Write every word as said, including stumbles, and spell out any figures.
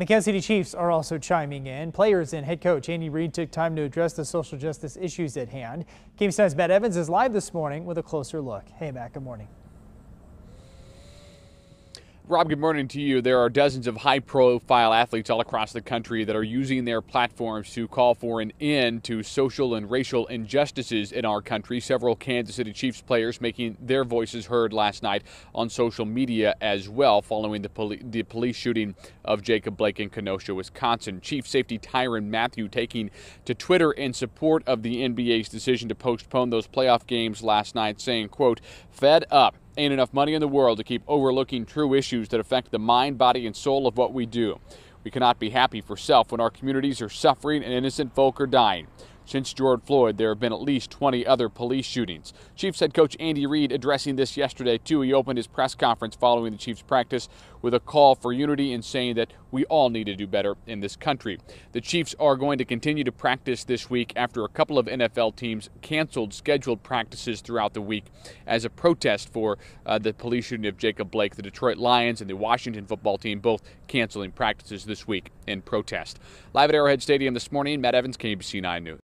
The Kansas City Chiefs are also chiming in. Players and head coach Andy Reid took time to address the social justice issues at hand. K M B C nine's Matt Evans is live this morning with a closer look. Hey, Matt, good morning. Rob, good morning to you. There are dozens of high-profile athletes all across the country that are using their platforms to call for an end to social and racial injustices in our country. Several Kansas City Chiefs players making their voices heard last night on social media as well, following the, poli the police shooting of Jacob Blake in Kenosha, Wisconsin. Chief safety Tyrann Mathieu taking to Twitter in support of the N B A's decision to postpone those playoff games last night, saying, quote, "Fed up. Ain't enough money in the world to keep overlooking true issues that affect the mind, body, and soul of what we do. We cannot be happy for self when our communities are suffering and innocent folk are dying. Since George Floyd, there have been at least twenty other police shootings." Chiefs head coach Andy Reid addressing this yesterday, too. He opened his press conference following the Chiefs' practice with a call for unity and saying that we all need to do better in this country. The Chiefs are going to continue to practice this week after a couple of N F L teams canceled scheduled practices throughout the week as a protest for uh, the police shooting of Jacob Blake. The Detroit Lions and the Washington football team both canceling practices this week in protest. Live at Arrowhead Stadium this morning, Matt Evans, K M B C nine News.